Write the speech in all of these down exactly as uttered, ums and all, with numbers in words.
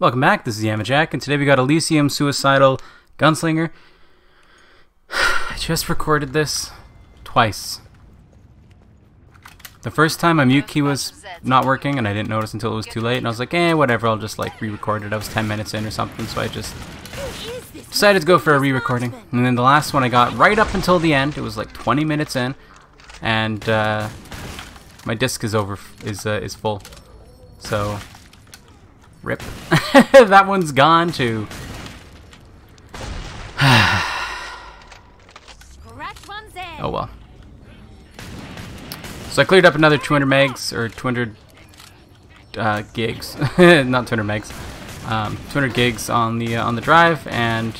Welcome back, this is Yamajack, and today we got Elysium Suicidal Gunslinger. I just recorded this twice. The first time my mute key was not working and I didn't notice until it was too late, and I was like, eh, whatever, I'll just like re-record it. I was ten minutes in or something, so I just decided to go for a re-recording. And then the last one I got right up until the end, it was like twenty minutes in, and uh, my disc is over, is, uh, is full. So... rip. That one's gone too. Oh well. So I cleared up another two hundred megs or two hundred uh, gigs, not two hundred megs, um, two hundred gigs on the uh, on the drive, and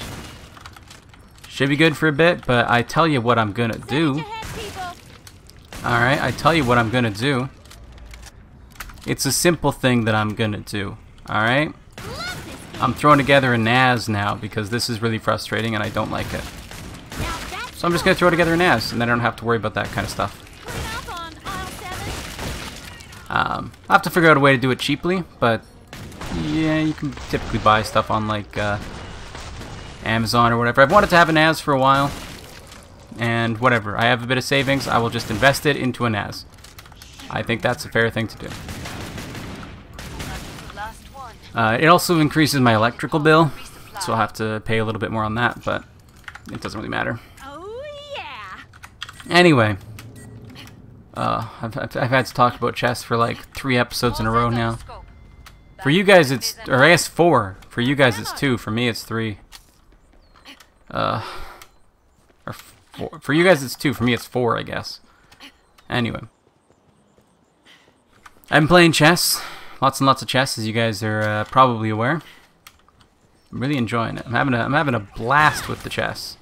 should be good for a bit. But I tell you what I'm gonna do. All right, I tell you what I'm gonna do. It's a simple thing that I'm gonna do. Alright, I'm throwing together a N A S now because this is really frustrating and I don't like it. So I'm just going to throw together a N A S and then I don't have to worry about that kind of stuff. Um, I'll have to figure out a way to do it cheaply, but yeah, you can typically buy stuff on like uh, Amazon or whatever. I've wanted to have a N A S for a while, and whatever, I have a bit of savings, I will just invest it into a N A S. I think that's a fair thing to do. Uh, it also increases my electrical bill, so I'll have to pay a little bit more on that, but it doesn't really matter. Oh, yeah. Anyway, uh, I've, I've had to talk about chess for like three episodes in a row now. For you guys it's, or I guess four, for you guys it's two, for me it's three. Uh, or four. For you guys it's two, for me it's four, I guess. Anyway. I'm playing chess. Lots and lots of chess, as you guys are uh, probably aware. I'm really enjoying it. I'm having a I'm having a blast with the chess.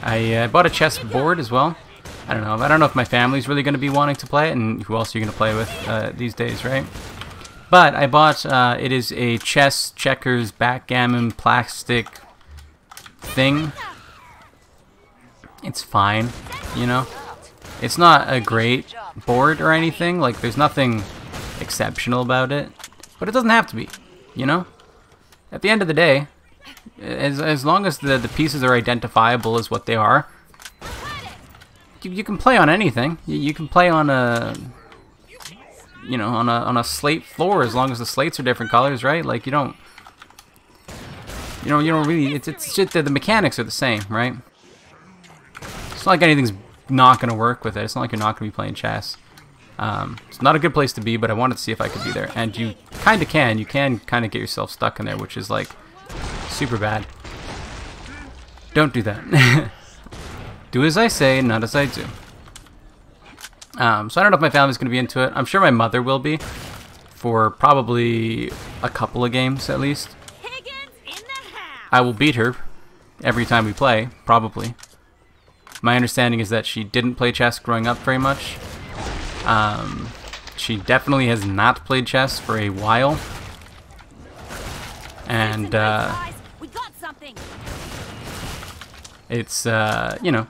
I uh, bought a chess board as well. I don't know. I don't know if my family's really going to be wanting to play it, and who else are you going to play with uh, these days, right? But I bought. Uh, it is a chess, checkers, backgammon, plastic thing. It's fine, you know. It's not a great board or anything. Like, there's nothing exceptional about it, but it doesn't have to be, you know? At the end of the day, as, as long as the, the pieces are identifiable as what they are, you, you can play on anything. You, you can play on a, you know, on a, on a slate floor as long as the slates are different colors, right? Like, you don't, you know, you don't really, it's, it's shit that the mechanics are the same, right? It's not like anything's not going to work with it. It's not like you're not going to be playing chess. Um, it's not a good place to be, but I wanted to see if I could be there, and you kind of can. You can kind of get yourself stuck in there, which is like super bad. Don't do that. Do as I say, not as I do. Um, so I don't know if my family's going to be into it. I'm sure my mother will be, for probably a couple of games at least. I will beat her every time we play, probably. My understanding is that she didn't play chess growing up very much. Um, she definitely has not played chess for a while, and uh, it's uh, you know,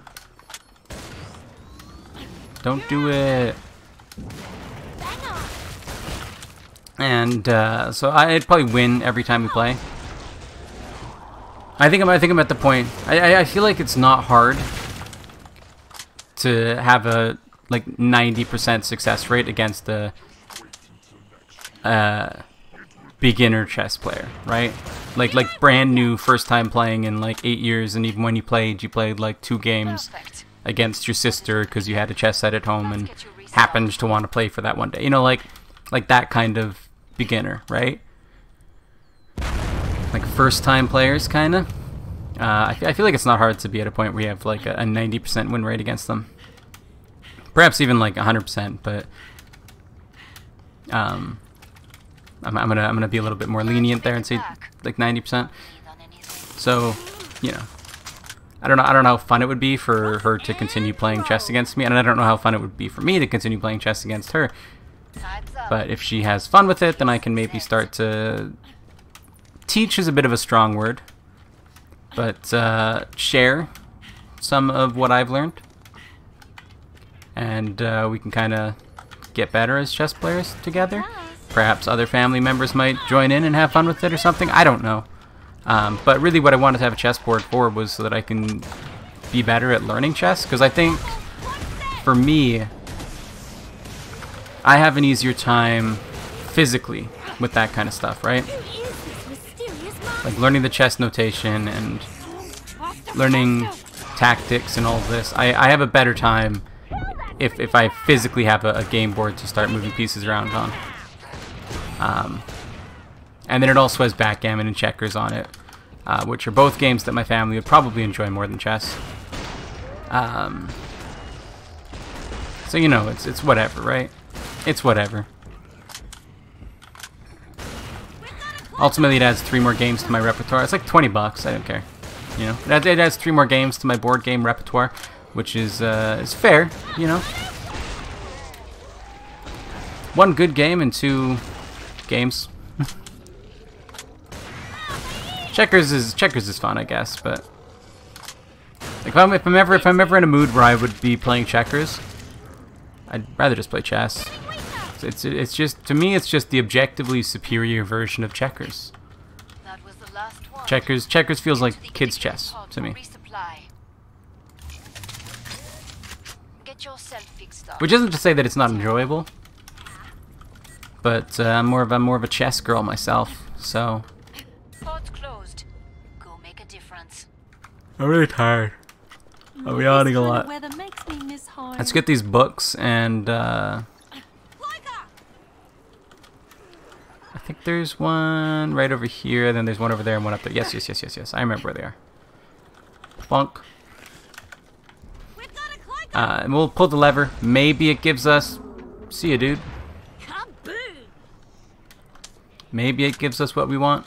don't do it. And uh, so I'd probably win every time we play. I think I'm. I think I'm at the point. I, I, I feel like it's not hard to have a like ninety percent success rate against the uh, beginner chess player, right? Like like brand new, first time playing in like eight years, and even when you played, you played like two games against your sister because you had a chess set at home and happened to want to play for that one day. You know, like like that kind of beginner, right? Like first time players, kind of. Uh, I, I feel like it's not hard to be at a point where you have like a ninety percent win rate against them. Perhaps even like one hundred percent, but um, I'm, I'm gonna I'm gonna be a little bit more lenient there and say like ninety percent. So, you know, I don't know I don't know how fun it would be for her to continue playing chess against me, and I don't know how fun it would be for me to continue playing chess against her. But if she has fun with it, then I can maybe start to teach is a bit of a strong word, but uh, share some of what I've learned. And uh, we can kind of get better as chess players together. Perhaps other family members might join in and have fun with it or something. I don't know. Um, but really what I wanted to have a chessboard for was so that I can be better at learning chess. Because I think, for me, I have an easier time physically with that kind of stuff, right? Like learning the chess notation and learning tactics and all this. I, I have a better time if, if I physically have a, a game board to start moving pieces around on. Um, and then it also has backgammon and checkers on it, uh, which are both games that my family would probably enjoy more than chess. Um, so, you know, it's, it's whatever, right? It's whatever. Ultimately, it adds three more games to my repertoire. It's like twenty bucks. I don't care. You know, it, it adds three more games to my board game repertoire, which is uh, is fair. You know, one good game and two games. checkers is checkers is fun, I guess. But like, if I'm if I'm ever if I'm ever in a mood where I would be playing checkers, I'd rather just play chess. It's it's just, to me, it's just the objectively superior version of checkers. Checkers checkers feels like kids' chess to me, which isn't to say that it's not enjoyable. But uh, I'm more of I'm more of a chess girl myself, so. I'm really tired. I'm yawning a lot. Let's get these books and. Uh, I think there's one right over here, then there's one over there and one up there. Yes, yes, yes, yes, yes. I remember where they are. Bonk. Uh, and we'll pull the lever. Maybe it gives us... See ya, dude. Maybe it gives us what we want.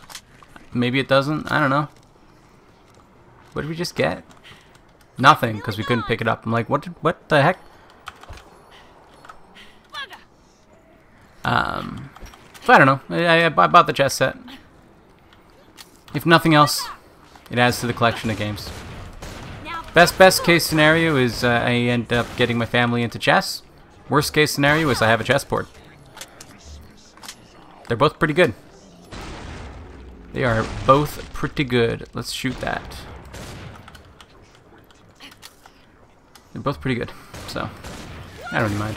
Maybe it doesn't. I don't know. What did we just get? Nothing, because we couldn't pick it up. I'm like, what, did, what the heck? Um... I don't know. I, I, I bought the chess set. If nothing else, it adds to the collection of games. Best best case scenario is uh, I end up getting my family into chess. Worst case scenario is I have a chessboard. They're both pretty good. They are both pretty good. Let's shoot that. They're both pretty good, so I don't mind.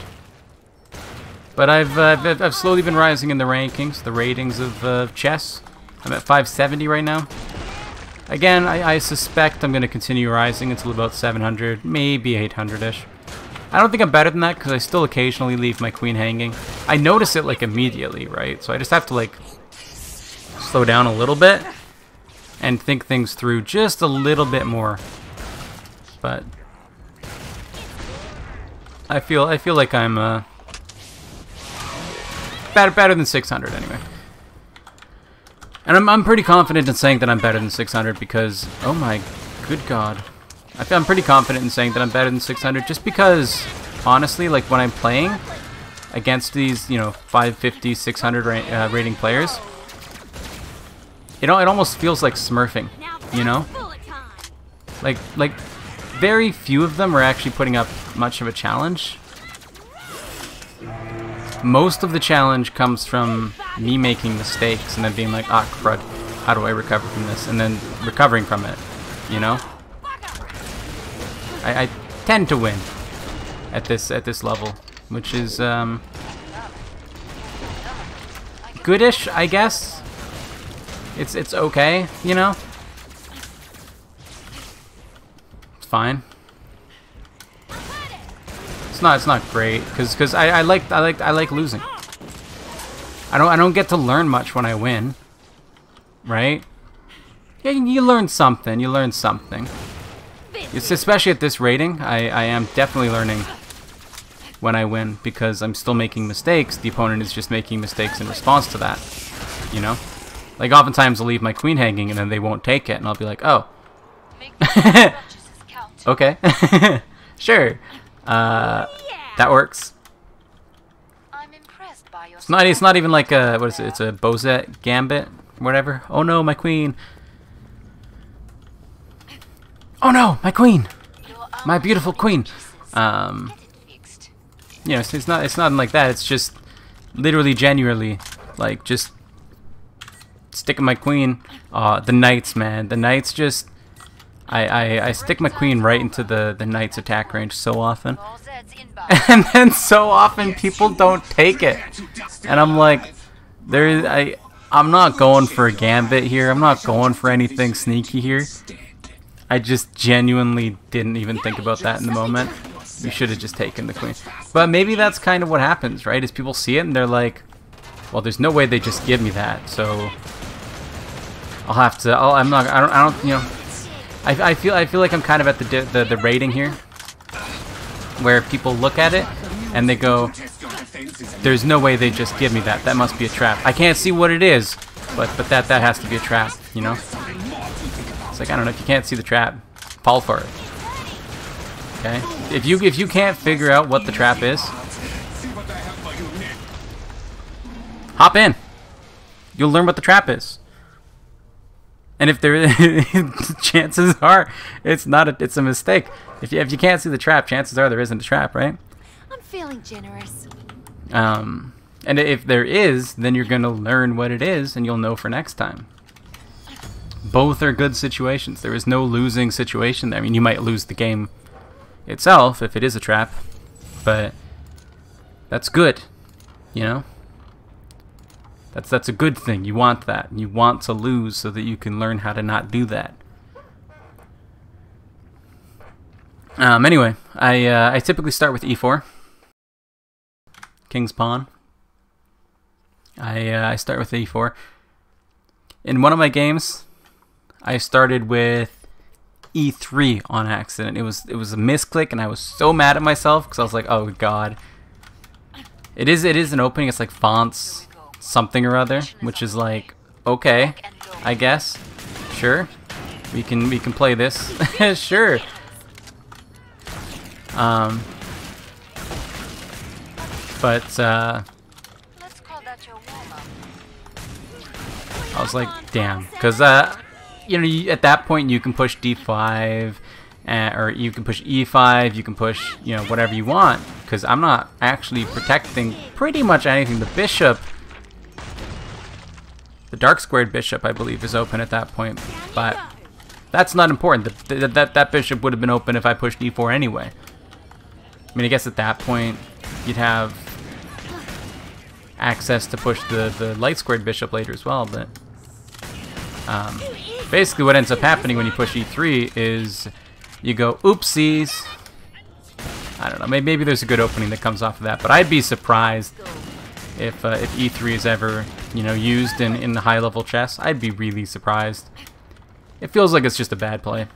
But I've, uh, I've slowly been rising in the rankings, the ratings of uh, chess. I'm at five seventy right now. Again, I, I suspect I'm going to continue rising until about seven hundred, maybe eight hundred-ish. I don't think I'm better than that because I still occasionally leave my queen hanging. I notice it like immediately, right? So I just have to like slow down a little bit and think things through just a little bit more. But I feel I feel like I'm. Uh, Better, better than six hundred anyway, and I'm I'm pretty confident in saying that I'm better than six hundred because, oh my good god, I feel I'm pretty confident in saying that I'm better than six hundred just because, honestly, like when I'm playing against these, you know, five fifty, six hundred ra uh, rating players, it it almost feels like smurfing, you know, like like very few of them are actually putting up much of a challenge. Most of the challenge comes from me making mistakes and then being like, ah, crud, how do I recover from this? And then recovering from it, you know? I, I tend to win at this at this level, which is um, goodish, I guess. It's it's okay, you know? It's fine. Not, it's not great because because I, I like I like I like losing. I don't I don't get to learn much when I win, right? Yeah, you learn something. You learn something. It's especially at this rating. I I am definitely learning when I win because I'm still making mistakes. The opponent is just making mistakes in response to that. You know, like oftentimes I'll leave my queen hanging and then they won't take it and I'll be like, oh, okay, sure. Uh, that works. I'm impressed by your it's not. It's not even like a what is it? It's a Bozette Gambit, whatever. Oh no, my queen! Oh no, my queen! My beautiful queen! Um, you know, it's, it's not. It's nothing like that. It's just literally, genuinely Like, just sticking my queen. Uh, the knights, man. The knights just... I, I, I stick my queen right into the, the knight's attack range so often. And then so often people don't take it. And I'm like, there is, I, I'm not going for a gambit here. I'm not going for anything sneaky here. I just genuinely didn't even think about that in the moment. We should have just taken the queen. But maybe that's kind of what happens, right? Is people see it and they're like, well, there's no way they just give me that. So I'll have to, I'll, I'm not, I don't, I don't, you know. I, I feel I feel like I'm kind of at the, the the rating here, where people look at it and they go, "There's no way they just give me that. That must be a trap. I can't see what it is, but but that that has to be a trap, you know." It's like, I don't know, if you can't see the trap, fall for it. Okay, if you if you can't figure out what the trap is, hop in. You'll learn what the trap is. And if there, chances are it's not a, it's a mistake. If you, if you can't see the trap, chances are there isn't a trap, right? I'm feeling generous. Um, and if there is, then you're gonna learn what it is, and you'll know for next time. Both are good situations. There is no losing situation there. I mean, you might lose the game itself if it is a trap, but that's good, you know. That's that's a good thing. You want that. You want to lose so that you can learn how to not do that. Um, anyway, I uh, I typically start with E four, king's pawn. I uh, I start with E four. In one of my games, I started with E three on accident. It was it was a misclick, and I was so mad at myself because I was like, oh god. It is it is an opening. It's like fonts. Something or other, which is like, okay, I guess, sure, we can we can play this, sure. Um, but uh, I was like, damn, because uh, you know, you, at that point you can push D five, uh, or you can push E five, you can push, you know, whatever you want, because I'm not actually protecting pretty much anything. The bishop. The dark squared bishop, I believe, is open at that point, but that's not important. The, the, that, that bishop would have been open if I pushed E four anyway. I mean, I guess at that point, you'd have access to push the, the light squared bishop later as well, but um, basically what ends up happening when you push E three is you go, oopsies. I don't know, maybe, maybe there's a good opening that comes off of that, but I'd be surprised if, uh, if E three is ever... you know, used in, in the high-level chess. I'd be really surprised. It feels like it's just a bad play.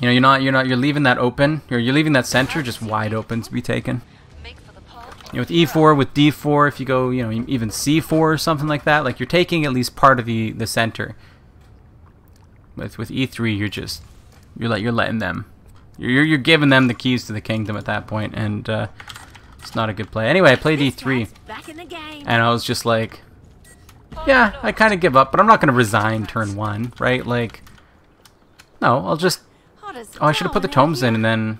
You know, you're not, you're not, you're leaving that open, you're, you're leaving that center just wide open to be taken. You know, with E four, with D four, if you go, you know, even C four or something like that, like, you're taking at least part of the, the center. With, with E three, you're just, you're, let, you're letting them, you're, you're giving them the keys to the kingdom at that point, and, uh, it's not a good play. Anyway, I played E three, and I was just like, yeah, I kind of give up, but I'm not going to resign turn one, right? Like, no, I'll just... Oh, I should have put the tomes in, and then...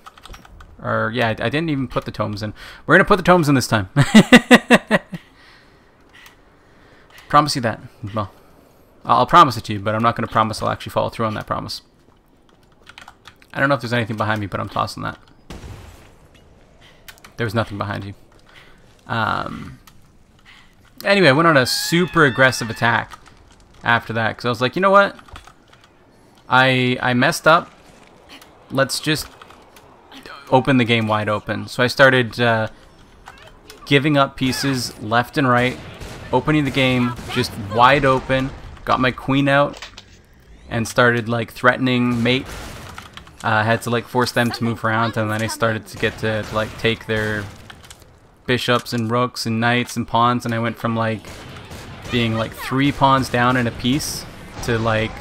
Or, yeah, I didn't even put the tomes in. We're going to put the tomes in this time. Promise you that. Well, I'll promise it to you, but I'm not going to promise I'll actually follow through on that promise. I don't know if there's anything behind me, but I'm tossing that. There was nothing behind you. Um, anyway, I went on a super aggressive attack after that, because I was like, you know what? I I messed up. Let's just open the game wide open. So I started uh, giving up pieces left and right, opening the game just wide open, got my queen out, and started like threatening mate. I uh, had to like force them to move around, and then I started to get to, to like take their bishops and rooks and knights and pawns, and I went from like being like three pawns down in a piece to like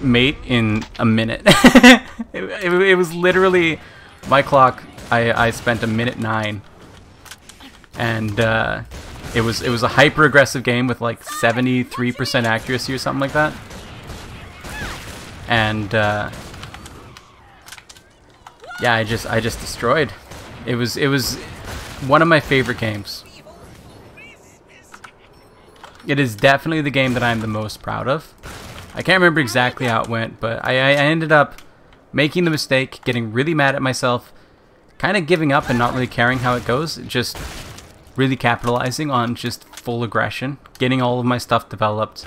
mate in a minute. it, it, it was literally my clock. I, I spent a minute nine, and uh, it was it was a hyper aggressive game with like seventy-three percent accuracy or something like that, and. Uh, Yeah, I just I just destroyed. It was it was one of my favorite games. It is definitely the game that I'm the most proud of. I can't remember exactly how it went, but I, I ended up making the mistake, getting really mad at myself, kind of giving up and not really caring how it goes, just really capitalizing on just full aggression, getting all of my stuff developed,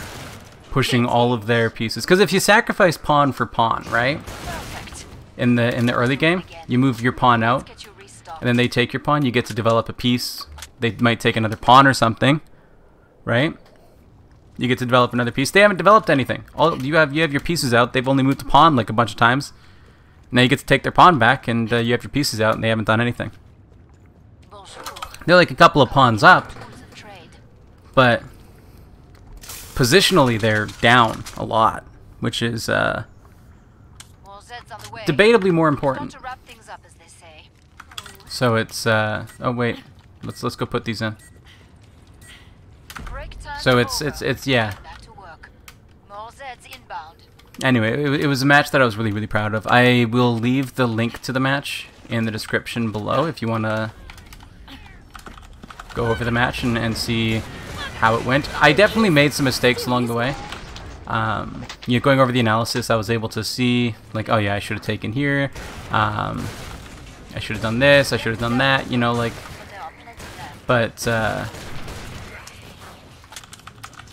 pushing all of their pieces. Because if you sacrifice pawn for pawn, right, in the in the early game, you move your pawn out, and then they take your pawn, you get to develop a piece. They might take another pawn or something, right? You get to develop another piece. They haven't developed anything. All you have, you have your pieces out. They've only moved the pawn like a bunch of times. Now you get to take their pawn back, and uh, you have your pieces out, and they haven't done anything. They're like a couple of pawns up, but positionally they're down a lot, which is uh, debatably more important. So it's uh, oh wait, let's let's go put these in. So it's it's it's yeah. Anyway, it, it was a match that I was really really proud of. I will leave the link to the match in the description below if you want to go over the match and, and see how it went. I definitely made some mistakes along the way. Um, you know, going over the analysis, I was able to see like, oh yeah, I should have taken here. Um, I should have done this. I should have done that. You know, like, but. Uh,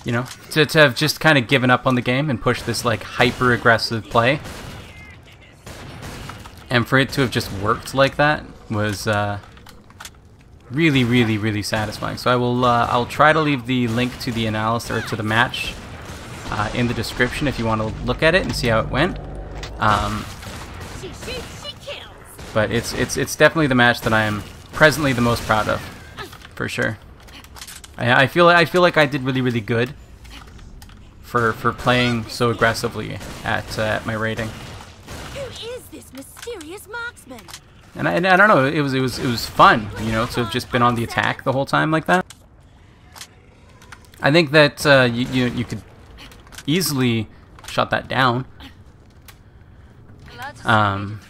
You know, to, to have just kind of given up on the game and pushed this, like, hyper-aggressive play. And for it to have just worked like that was uh, really, really, really satisfying. So I will uh, I'll try to leave the link to the analysis, or to the match, uh, in the description if you want to look at it and see how it went. Um, but it's, it's, it's definitely the match that I am presently the most proud of, for sure. I feel I feel like I did really really good for for playing so aggressively at uh, at my rating. Who is this mysterious marksman? And I, and I don't know. It was it was it was fun, you know, to have just been on the attack the whole time like that. I think that uh, you, you you could easily shut that down. Um,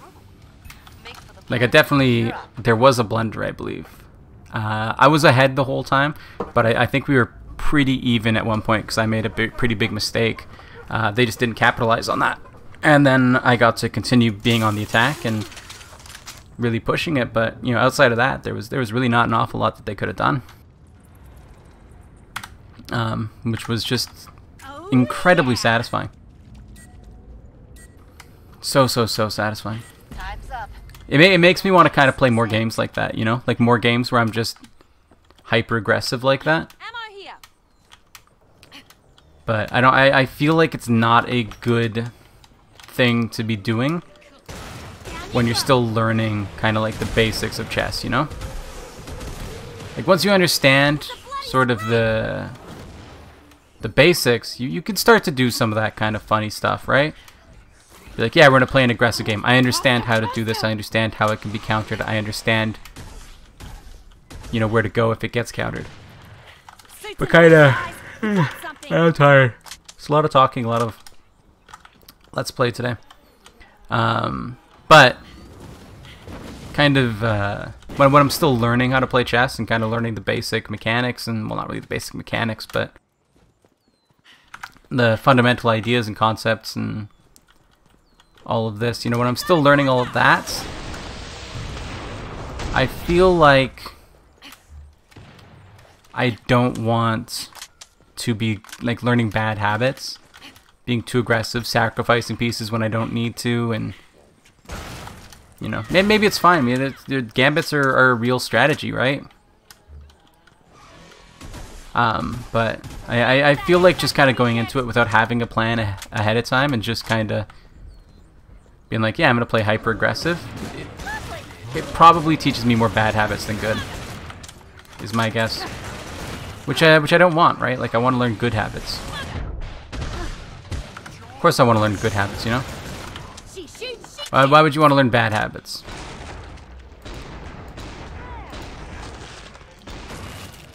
like I definitely there was a blunder, I believe. Uh, I was ahead the whole time, but I, I think we were pretty even at one point because I made a big, pretty big mistake. Uh, they just didn't capitalize on that. And then I got to continue being on the attack and really pushing it, but you know, outside of that, there was there was really not an awful lot that they could have done. Um, which was just incredibly satisfying. So, so, so satisfying. Time's up. It, may, it makes me want to kind of play more games like that, you know? Like more games where I'm just hyper-aggressive like that. But I don't. I, I feel like it's not a good thing to be doing when you're still learning kind of like the basics of chess, you know? Like once you understand sort of the the basics, you, you can start to do some of that kind of funny stuff, right? Be like, yeah, we're going to play an aggressive game. I understand how to do this. I understand how it can be countered. I understand, you know, where to go if it gets countered. But kind of, I'm tired. It's a lot of talking, a lot of let's play today. Um, but kind of uh, when, when I'm still learning how to play chess and kind of learning the basic mechanics, and well, not really the basic mechanics, but the fundamental ideas and concepts and all of this, you know, when I'm still learning all of that, I feel like I don't want to be like learning bad habits, being too aggressive, sacrificing pieces when I don't need to, and you know, maybe it's fine. I mean, it's, the gambits are, are a real strategy, right? Um, but I, I, I feel like just kind of going into it without having a plan a ahead of time and just kind of being like, yeah, I'm going to play hyper-aggressive, it, it probably teaches me more bad habits than good, is my guess. Which I, which I don't want, right? Like, I want to learn good habits. Of course I want to learn good habits, you know? Why, why would you want to learn bad habits?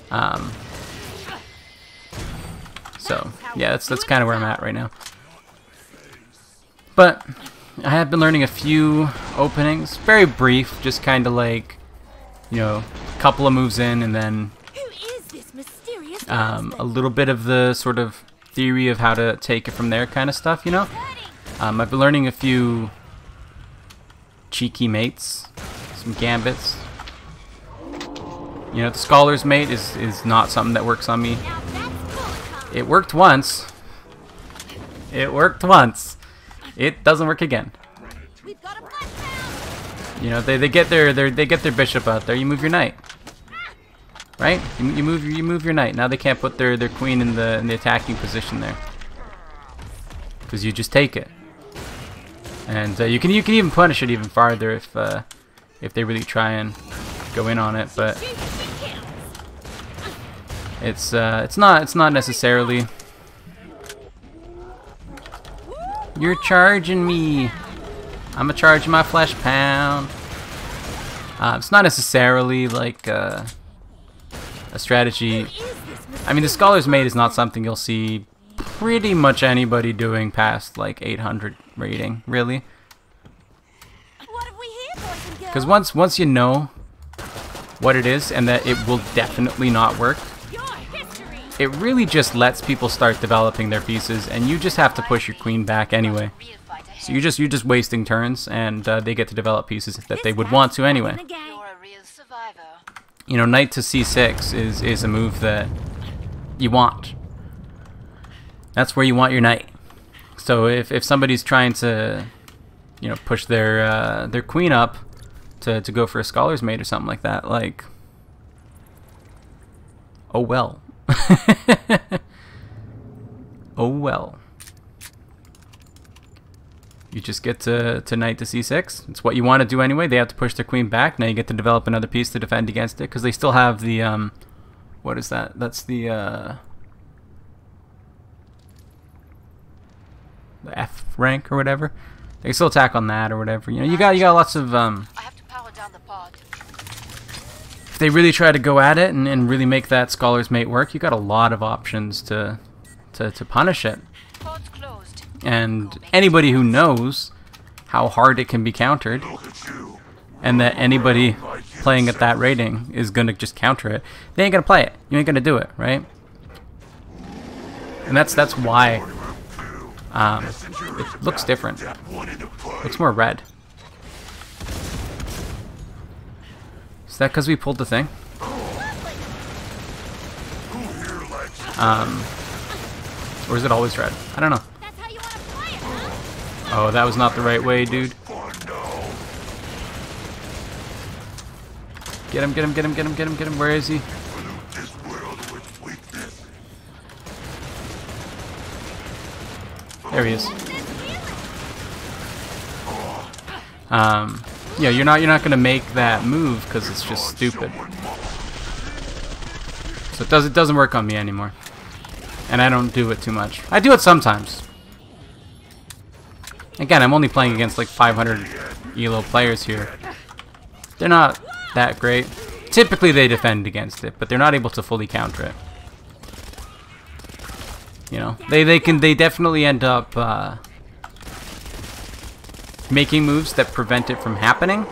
Um. So, yeah, that's, that's kind of where I'm at right now. But I have been learning a few openings, very brief, just kind of like, you know, couple of moves in, and then um, a little bit of the sort of theory of how to take it from there kind of stuff, you know? Um, I've been learning a few cheeky mates, some gambits. You know, the Scholar's Mate is, is not something that works on me. It worked once. It worked once. It doesn't work again. You know, they, they get their, their they get their bishop out there. You move your knight, right? You, you move you move your knight. Now they can't put their their queen in the in the attacking position there, because you just take it. And uh, you can you can even punish it even farther if uh, if they really try and go in on it. But it's uh, it's not it's not necessarily. You're charging me. I'm gonna charge my flesh pound. Uh, it's not necessarily like uh, a strategy. I mean, the Scholar's Mate is not something you'll see pretty much anybody doing past like eight hundred rating, really. Because once once you know what it is and that it will definitely not work, it really just lets people start developing their pieces, and you just have to push your queen back anyway. So you're just, you're just wasting turns, and uh, they get to develop pieces that they would want to anyway. You know, knight to c six is, is a move that you want. That's where you want your knight. So if, if somebody's trying to, you know, push their uh, their queen up to, to go for a Scholar's Mate or something like that, like, oh well. Oh well. You just get to, to knight to c six. It's what you want to do anyway. They have to push their queen back. Now you get to develop another piece to defend against it, because they still have the, um, what is that? That's the, uh, the F rank or whatever. They can still attack on that or whatever. You know, you got you got lots of, um, I have to power down the pod. If they really try to go at it and, and really make that Scholar's Mate work, you got a lot of options to, to, to punish it. Pod's closed. And anybody who knows how hard it can be countered, and that anybody playing at that rating is gonna just counter it, they ain't gonna play it. You ain't gonna do it, right? And that's that's why um, it looks different. Looks more red. Is that because we pulled the thing? Um, or is it always red? I don't know. Oh, that was not the right way, dude. Get him, get him, get him, get him, get him, get him. Where is he? There he is. Um, yeah, you're not you're not gonna make that move because it's just stupid. So it does it doesn't work on me anymore, and I don't do it too much. I do it sometimes. Again, I'm only playing against like five hundred E L O players here. They're not that great. Typically they defend against it, but they're not able to fully counter it. You know, they, they can they definitely end up uh, making moves that prevent it from happening,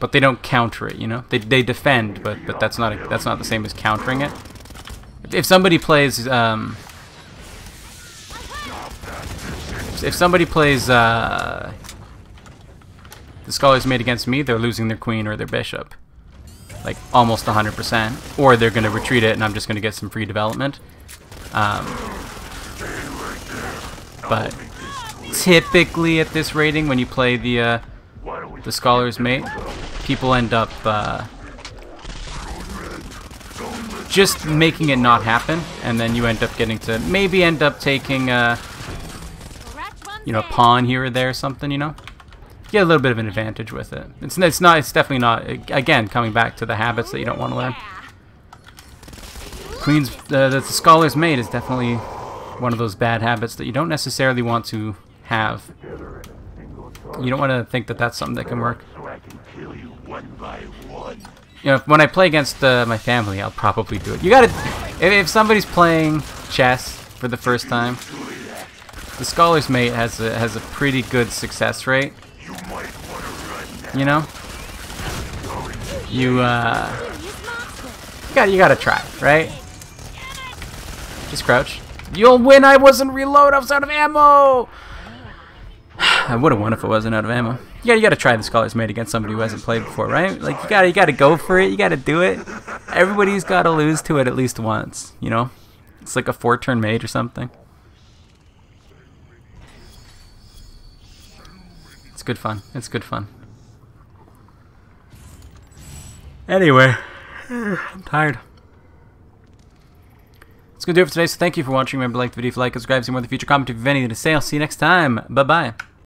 but they don't counter it, you know? They, they defend, but but that's not a, that's not the same as countering it. If somebody plays um, If somebody plays uh, the Scholar's Mate against me, they're losing their queen or their bishop, like almost one hundred percent, or they're going to retreat it, and I'm just going to get some free development. Um, but typically, at this rating, when you play the uh, the Scholar's Mate, people end up uh, just making it not happen, and then you end up getting to maybe end up taking. Uh, You know, a pawn here or there or something, you know? Get a little bit of an advantage with it. It's, it's not, it's definitely not, again, coming back to the habits that you don't want to learn. Queen's, uh, the Scholar's Mate is definitely one of those bad habits that you don't necessarily want to have. You don't want to think that that's something that can work. You know, when I play against uh, my family, I'll probably do it. You gotta, if, if somebody's playing chess for the first time, the Scholar's Mate has a, has a pretty good success rate. You know? You, uh... got, you gotta try, right? Just crouch. You'll win. I wasn't reload. I was out of ammo. I would have won if it wasn't out of ammo. You gotta, you gotta try the Scholar's Mate against somebody who hasn't played before, right? Like you gotta, you gotta go for it. You gotta do it. Everybody's gotta lose to it at least once. You know, it's like a four-turn mate or something. It's good fun. It's good fun. Anyway, I'm tired. That's gonna do it for today, so thank you for watching. Remember to like the video if you like, subscribe, see more in the future, comment if you have anything to say. I'll see you next time. Bye-bye.